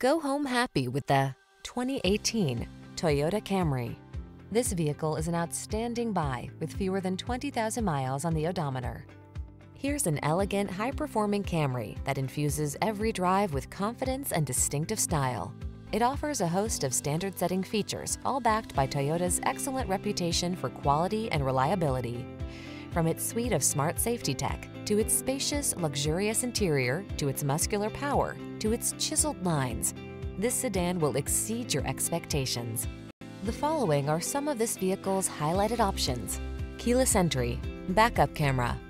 Go home happy with the 2018 Toyota Camry. This vehicle is an outstanding buy with fewer than 20,000 miles on the odometer. Here's an elegant, high-performing Camry that infuses every drive with confidence and distinctive style. It offers a host of standard-setting features, all backed by Toyota's excellent reputation for quality and reliability. From its suite of smart safety tech, to its spacious, luxurious interior, to its muscular power, to its chiseled lines, this sedan will exceed your expectations. The following are some of this vehicle's highlighted options: keyless entry, backup camera,